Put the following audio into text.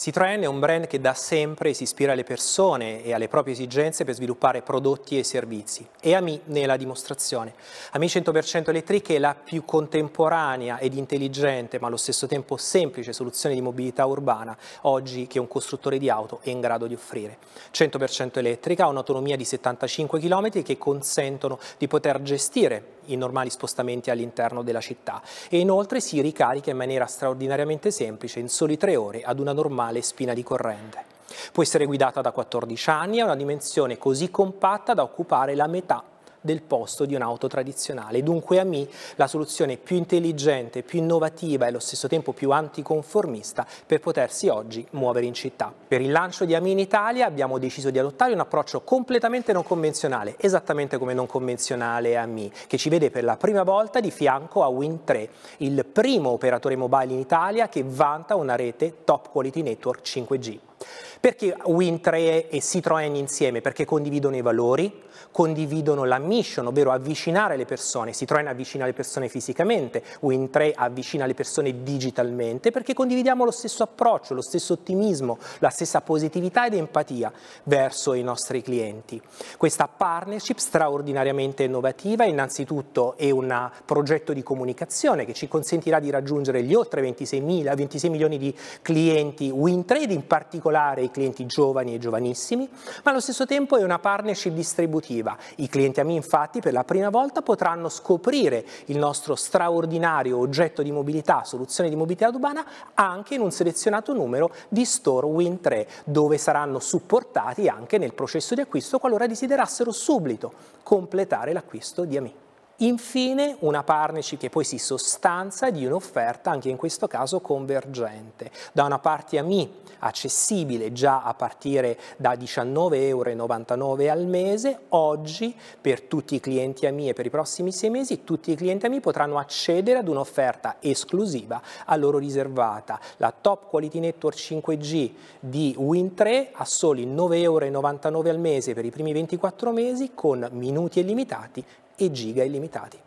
Citroën è un brand che da sempre si ispira alle persone e alle proprie esigenze per sviluppare prodotti e servizi, e Ami ne è la dimostrazione. Ami 100% elettrica è la più contemporanea ed intelligente, ma allo stesso tempo semplice soluzione di mobilità urbana oggi che un costruttore di auto è in grado di offrire. 100% elettrica ha un'autonomia di 75 km che consentono di poter gestire i normali spostamenti all'interno della città, e inoltre si ricarica in maniera straordinariamente semplice in soli 3 ore ad una normale spina di corrente. Può essere guidata da 14 anni, ha una dimensione così compatta da occupare la metà del posto di un'auto tradizionale. Dunque Ami la soluzione più intelligente, più innovativa e allo stesso tempo più anticonformista per potersi oggi muovere in città. Per il lancio di Ami in Italia abbiamo deciso di adottare un approccio completamente non convenzionale, esattamente come non convenzionale Ami, che ci vede per la prima volta di fianco a WindTre, il primo operatore mobile in Italia che vanta una rete top quality network 5G. Perché WindTre e Citroën insieme? Perché condividono i valori, condividono la mission, ovvero avvicinare le persone. Citroën avvicina le persone fisicamente, WindTre avvicina le persone digitalmente, perché condividiamo lo stesso approccio, lo stesso ottimismo, la stessa positività ed empatia verso i nostri clienti. Questa partnership straordinariamente innovativa innanzitutto è un progetto di comunicazione che ci consentirà di raggiungere gli oltre 26 milioni di clienti WindTre, in particolare i clienti giovani e giovanissimi, ma allo stesso tempo è una partnership distributiva. I clienti Ami infatti per la prima volta potranno scoprire il nostro straordinario oggetto di mobilità, soluzione di mobilità urbana, anche in un selezionato numero di store WindTre, dove saranno supportati anche nel processo di acquisto qualora desiderassero subito completare l'acquisto di Ami. Infine una partnership che poi si sostanza di un'offerta anche in questo caso convergente. Da una parte Ami accessibile già a partire da 19,99 € al mese, oggi per tutti i clienti Ami e per i prossimi 6 mesi tutti i clienti Ami potranno accedere ad un'offerta esclusiva a loro riservata, la Top Quality Network 5G di WindTre a soli 9,99 € al mese per i primi 24 mesi con minuti illimitati e giga illimitati.